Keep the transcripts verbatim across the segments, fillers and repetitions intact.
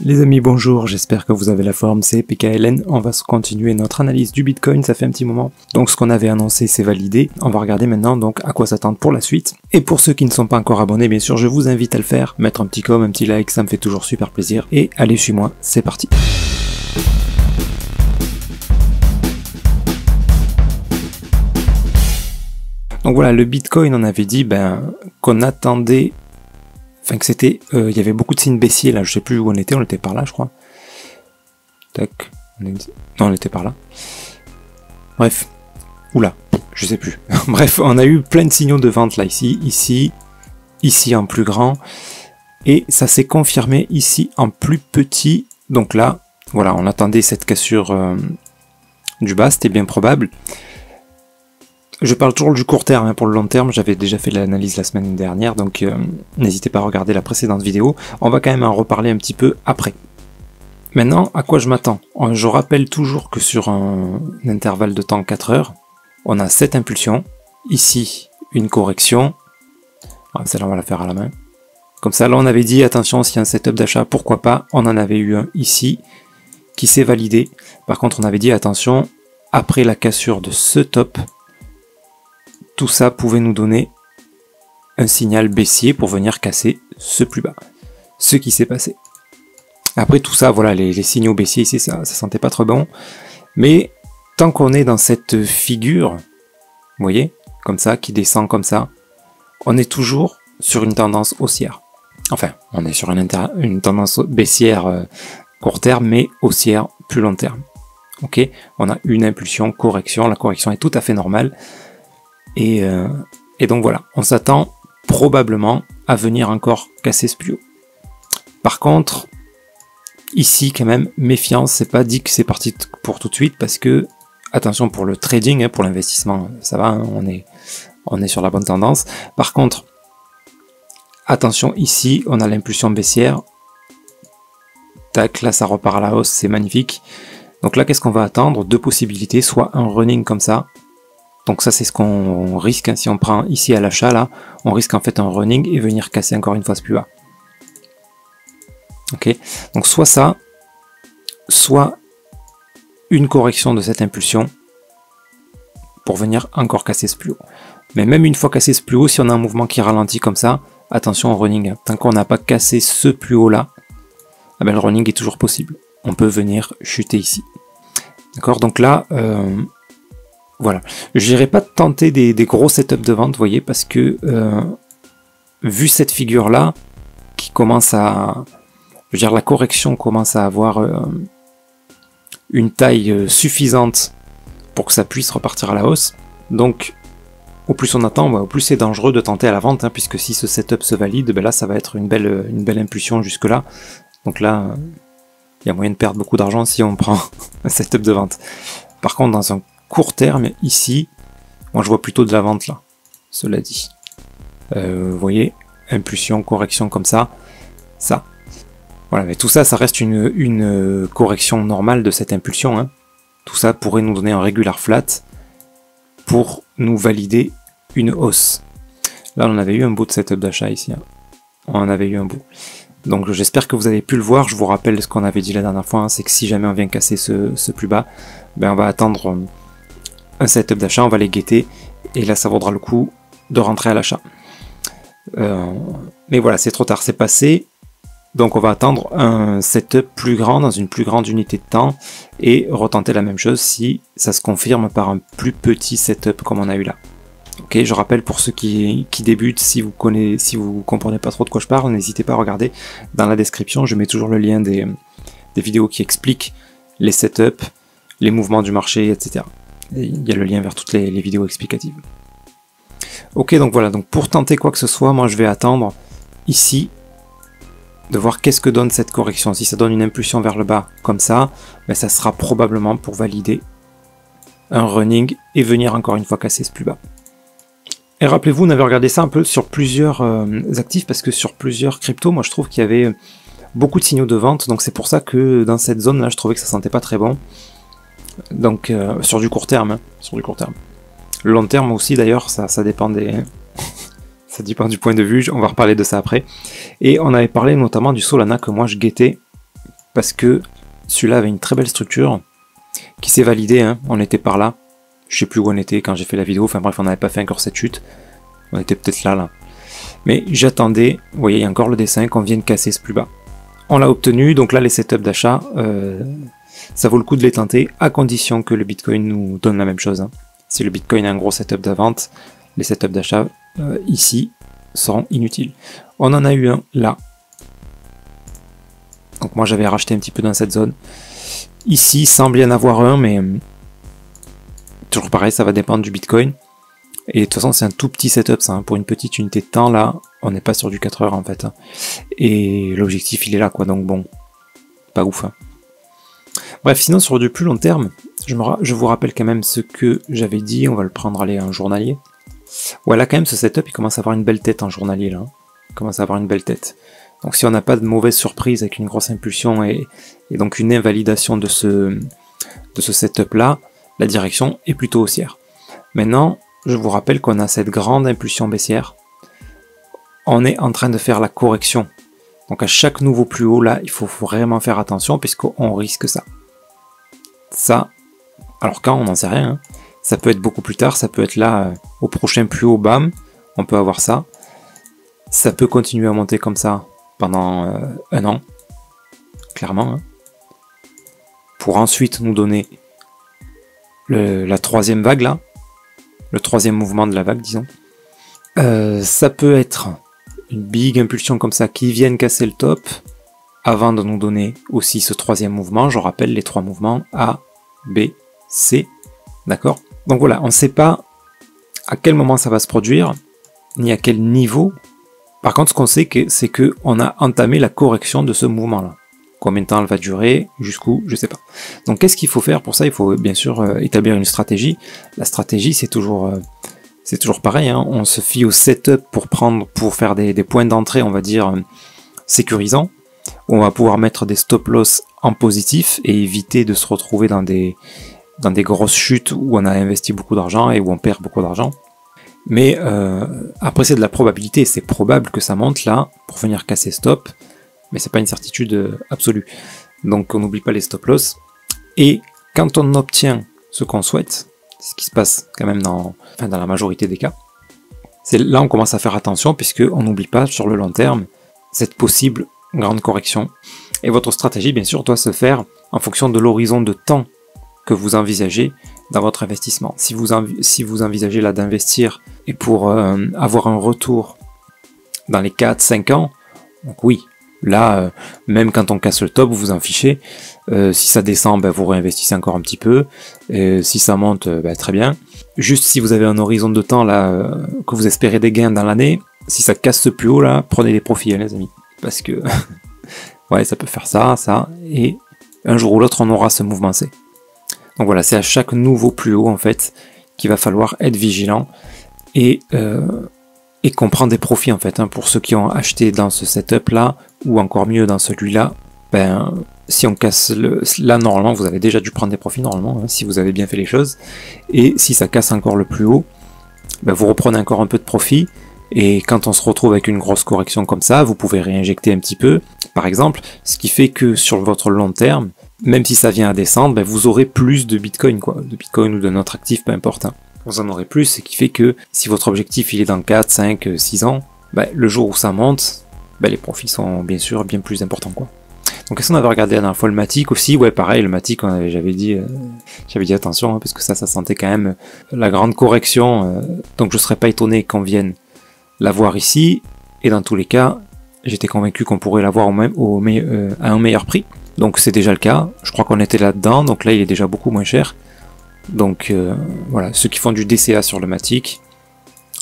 Les amis, bonjour, j'espère que vous avez la forme, c'est P K L N, on va continuer notre analyse du Bitcoin, ça fait un petit moment. Donc ce qu'on avait annoncé, c'est validé. On va regarder maintenant donc à quoi s'attendre pour la suite. Et pour ceux qui ne sont pas encore abonnés, bien sûr, je vous invite à le faire. Mettre un petit com, un petit like, ça me fait toujours super plaisir. Et allez, suis-moi, c'est parti. Donc voilà, le Bitcoin, on avait dit ben, qu'on attendait... Enfin que c'était, euh, il y avait beaucoup de signes baissiers là, je sais plus où on était, on était par là je crois. Tac, on est... non on était par là. Bref, oula, je sais plus. Bref, on a eu plein de signaux de vente là, ici, ici, ici en plus grand. Et ça s'est confirmé ici en plus petit. Donc là, voilà, on attendait cette cassure euh, du bas, c'était bien probable. Je parle toujours du court terme, hein, pour le long terme, j'avais déjà fait l'analyse la semaine dernière, donc euh, n'hésitez pas à regarder la précédente vidéo, on va quand même en reparler un petit peu après. Maintenant, à quoi je m'attends? Je rappelle toujours que sur un, un intervalle de temps quatre heures, on a cette impulsion, ici une correction, ah, celle-là on va la faire à la main, comme ça là on avait dit attention s'il y a un setup d'achat, pourquoi pas, on en avait eu un ici, qui s'est validé, par contre on avait dit attention, après la cassure de ce top, tout ça pouvait nous donner un signal baissier pour venir casser ce plus bas. Ce qui s'est passé. Après tout ça, voilà, les, les signaux baissiers ici, ça, ça sentait pas trop bon. Mais tant qu'on est dans cette figure, vous voyez, comme ça, qui descend comme ça, on est toujours sur une tendance haussière. Enfin, on est sur une, une tendance baissière euh, court terme, mais haussière plus long terme. Ok, on a une impulsion, correction, la correction est tout à fait normale. Et, euh, et donc voilà, on s'attend probablement à venir encore casser ce plus haut. Par contre, ici quand même, méfiance, c'est pas dit que c'est parti pour tout de suite parce que, attention pour le trading, hein, pour l'investissement, ça va, hein, on est, on est sur la bonne tendance. Par contre, attention ici, on a l'impulsion baissière. Tac, là ça repart à la hausse, c'est magnifique. Donc là, qu'est-ce qu'on va attendre? Deux possibilités, soit un running comme ça. Donc ça c'est ce qu'on risque, hein, si on prend ici à l'achat là, on risque en fait un running et venir casser encore une fois ce plus bas. Ok, donc soit ça, soit une correction de cette impulsion pour venir encore casser ce plus haut. Mais même une fois cassé ce plus haut, si on a un mouvement qui ralentit comme ça, attention au running, hein. Tant qu'on n'a pas cassé ce plus haut là, eh ben, le running est toujours possible. On peut venir chuter ici. D'accord, donc là... Euh Voilà, je n'irai pas tenter des, des gros setups de vente, vous voyez, parce que euh, vu cette figure-là, qui commence à... Je veux dire, la correction commence à avoir euh, une taille suffisante pour que ça puisse repartir à la hausse. Donc, au plus on attend, bah, au plus c'est dangereux de tenter à la vente, hein, puisque si ce setup se valide, bah là, ça va être une belle, une belle impulsion jusque-là. Donc là, il y a moyen de perdre beaucoup d'argent si on prend un setup de vente. Par contre, dans un court terme, ici, moi je vois plutôt de la vente là, cela dit. Euh, vous voyez, impulsion, correction comme ça, ça. Voilà, mais tout ça, ça reste une, une correction normale de cette impulsion, hein. Tout ça pourrait nous donner un régular flat pour nous valider une hausse. Là, on avait eu un bout de setup d'achat ici, hein. On avait eu un bout. Donc j'espère que vous avez pu le voir, je vous rappelle ce qu'on avait dit la dernière fois, hein, c'est que si jamais on vient casser ce, ce plus bas, ben on va attendre... un setup d'achat, on va les guetter et là ça vaudra le coup de rentrer à l'achat. Euh, mais voilà, c'est trop tard, c'est passé. Donc on va attendre un setup plus grand dans une plus grande unité de temps et retenter la même chose si ça se confirme par un plus petit setup comme on a eu là. Ok, je rappelle pour ceux qui, qui débutent, si vous connaissez, si vous comprenez pas trop de quoi je parle, n'hésitez pas à regarder dans la description, je mets toujours le lien des, des vidéos qui expliquent les setups, les mouvements du marché, et cetera. Il y a le lien vers toutes les, les vidéos explicatives. Ok, donc voilà, donc pour tenter quoi que ce soit, moi je vais attendre ici de voir qu'est-ce que donne cette correction. Si ça donne une impulsion vers le bas comme ça, ben ça sera probablement pour valider un running et venir encore une fois casser ce plus bas. Et rappelez-vous, on avait regardé ça un peu sur plusieurs euh, actifs parce que sur plusieurs cryptos, moi je trouve qu'il y avait beaucoup de signaux de vente, donc c'est pour ça que dans cette zone là, je trouvais que ça sentait pas très bon. Donc euh, sur du court terme, hein, sur du court terme. Le long terme aussi d'ailleurs, ça, ça dépend des, ça dépend du point de vue. On va reparler de ça après. Et on avait parlé notamment du Solana que moi je guettais parce que celui-là avait une très belle structure qui s'est validée, hein. On était par là, je sais plus où on était quand j'ai fait la vidéo, enfin bref, on n'avait pas fait encore cette chute, on était peut-être là, là. Mais j'attendais, vous voyez, il y a encore le dessin qu'on vienne casser ce plus bas. On l'a obtenu, donc là les setups d'achat, euh, ça vaut le coup de les tenter, à condition que le Bitcoin nous donne la même chose, hein. Si le Bitcoin a un gros setup de vente, les setups d'achat euh, ici seront inutiles. On en a eu un là. Donc moi j'avais racheté un petit peu dans cette zone. Ici, il semble y en avoir un, mais toujours pareil, ça va dépendre du Bitcoin. Et de toute façon, c'est un tout petit setup, ça, hein. Pour une petite unité de temps, là, on n'est pas sur du quatre heures, en fait. Hein. Et l'objectif, il est là, quoi. Donc bon, pas ouf. Hein. Bref, sinon, sur du plus long terme, je, me ra je vous rappelle quand même ce que j'avais dit. On va le prendre, aller à un journalier. Ouais, là, quand même, ce setup, il commence à avoir une belle tête en journalier, là. Hein. Il commence à avoir une belle tête. Donc si on n'a pas de mauvaise surprise avec une grosse impulsion et, et donc une invalidation de ce, de ce setup-là, la direction est plutôt haussière. Maintenant, je vous rappelle qu'on a cette grande impulsion baissière. On est en train de faire la correction. Donc à chaque nouveau plus haut, là, il faut vraiment faire attention puisqu'on risque ça. Ça, alors quand, on n'en sait rien. Hein. Ça peut être beaucoup plus tard, ça peut être là, euh, au prochain plus haut, bam, on peut avoir ça. Ça peut continuer à monter comme ça pendant euh, un an, clairement, hein, pour ensuite nous donner le, la troisième vague là, le troisième mouvement de la vague, disons. Euh, ça peut être une big impulsion comme ça qui vienne casser le top avant de nous donner aussi ce troisième mouvement. Je rappelle les trois mouvements A, B, C, d'accord? Donc voilà, on ne sait pas à quel moment ça va se produire, ni à quel niveau. Par contre, ce qu'on sait, c'est qu'on a entamé la correction de ce mouvement-là. Combien de temps elle va durer, jusqu'où, je ne sais pas. Donc, qu'est-ce qu'il faut faire pour ça? Il faut bien sûr euh, établir une stratégie. La stratégie, c'est toujours, euh, c'est toujours pareil. Hein. On se fie au setup pour prendre, pour faire des, des points d'entrée, on va dire, euh, sécurisants. On va pouvoir mettre des stop-loss en positif et éviter de se retrouver dans des, dans des grosses chutes où on a investi beaucoup d'argent et où on perd beaucoup d'argent. Mais euh, après c'est de la probabilité, c'est probable que ça monte là pour venir casser stop, mais c'est pas une certitude absolue. Donc on n'oublie pas les stop loss. Et quand on obtient ce qu'on souhaite, ce qui se passe quand même dans, enfin dans la majorité des cas, c'est là on commence à faire attention puisque on n'oublie pas sur le long terme cette possible grande correction. Et votre stratégie bien sûr doit se faire en fonction de l'horizon de temps que vous envisagez dans votre investissement. Si vous, si vous envisagez là d'investir et pour euh, avoir un retour dans les quatre cinq ans, donc oui, là, euh, même quand on casse le top, vous vous en fichez. Euh, si ça descend, ben, vous réinvestissez encore un petit peu. Et si ça monte, ben, très bien. Juste si vous avez un horizon de temps là euh, que vous espérez des gains dans l'année, si ça casse ce plus haut là, prenez des profits, hein, les amis. Parce que ouais, ça peut faire ça, ça, et un jour ou l'autre, on aura ce mouvement C. Donc voilà, c'est à chaque nouveau plus haut en fait qu'il va falloir être vigilant et, euh, et qu'on prend des profits en fait. Hein, pour ceux qui ont acheté dans ce setup là ou encore mieux dans celui-là, ben, si on casse le, là normalement vous avez déjà dû prendre des profits normalement hein, si vous avez bien fait les choses. Et si ça casse encore le plus haut, ben, vous reprenez encore un peu de profit. Et quand on se retrouve avec une grosse correction comme ça, vous pouvez réinjecter un petit peu, par exemple, ce qui fait que sur votre long terme, même si ça vient à descendre, ben vous aurez plus de Bitcoin, quoi, de Bitcoin ou d'un autre actif, peu importe. Hein. Vous en aurez plus, ce qui fait que si votre objectif il est dans quatre, cinq, six ans, ben le jour où ça monte, ben les profits sont bien sûr bien plus importants, quoi. Donc est-ce qu'on avait regardé la dernière fois le Matic aussi? Ouais, pareil, le Matic, j'avais dit, euh, j'avais dit attention, hein, parce que ça, ça sentait quand même la grande correction. Euh, donc je serais pas étonné qu'on vienne l'avoir ici, et dans tous les cas, j'étais convaincu qu'on pourrait l'avoir au même, au me, euh, à un meilleur prix. Donc c'est déjà le cas, je crois qu'on était là-dedans, donc là il est déjà beaucoup moins cher. Donc euh, voilà, ceux qui font du D C A sur le Matic,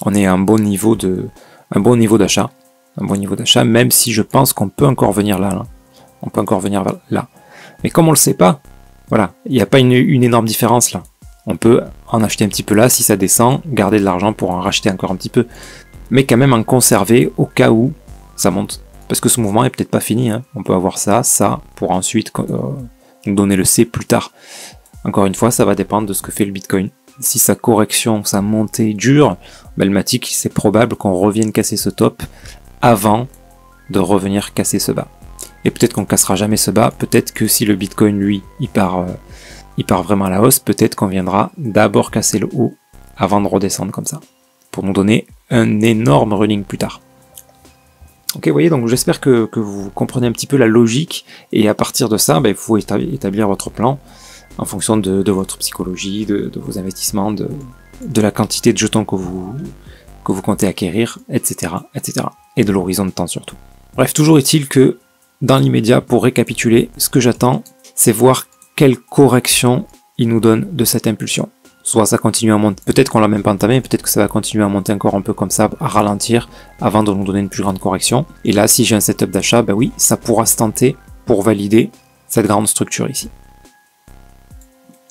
on est à un bon niveau de, un bon niveau d'achat, un bon niveau d'achat, même si je pense qu'on peut encore venir là, là, on peut encore venir là. Mais comme on le sait pas, voilà, il n'y a pas une, une énorme différence là. On peut en acheter un petit peu là, si ça descend, garder de l'argent pour en racheter encore un petit peu. Mais quand même en conserver au cas où ça monte. Parce que ce mouvement est peut-être pas fini. Hein. On peut avoir ça, ça, pour ensuite euh, nous donner le C plus tard. Encore une fois, ça va dépendre de ce que fait le Bitcoin. Si sa correction, sa montée dure, ben le Matic, c'est probable qu'on revienne casser ce top avant de revenir casser ce bas. et peut-être qu'on cassera jamais ce bas, peut-être que si le Bitcoin lui il part, euh, il part vraiment à la hausse, peut-être qu'on viendra d'abord casser le haut avant de redescendre comme ça, pour nous donner un énorme running plus tard. Ok, vous voyez, donc j'espère que, que vous comprenez un petit peu la logique, et à partir de ça, bah, il faut établir votre plan en fonction de, de votre psychologie, de, de vos investissements, de, de la quantité de jetons que vous, que vous comptez acquérir, et cetera, et cetera, et de l'horizon de temps surtout. Bref, toujours est-il que dans l'immédiat, pour récapituler, ce que j'attends, c'est voir quelle correction il nous donne de cette impulsion. Soit ça continue à monter, peut-être qu'on l'a même pas entamé, peut-être que ça va continuer à monter encore un peu comme ça, à ralentir, avant de nous donner une plus grande correction. Et là, si j'ai un setup d'achat, ben oui, ça pourra se tenter pour valider cette grande structure ici.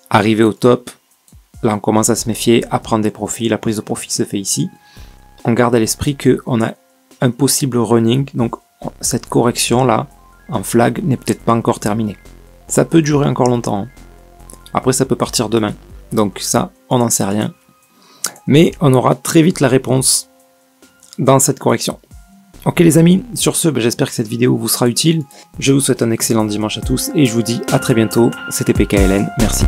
Arrivé au top, là on commence à se méfier, à prendre des profits, la prise de profit se fait ici. On garde à l'esprit qu'on a un possible running, donc cette correction là, en flag, n'est peut-être pas encore terminée. Ça peut durer encore longtemps, hein. Après ça peut partir demain. Donc ça, on n'en sait rien. Mais on aura très vite la réponse dans cette correction. Ok les amis, sur ce, j'espère que cette vidéo vous sera utile. Je vous souhaite un excellent dimanche à tous et je vous dis à très bientôt. C'était P K L N, merci.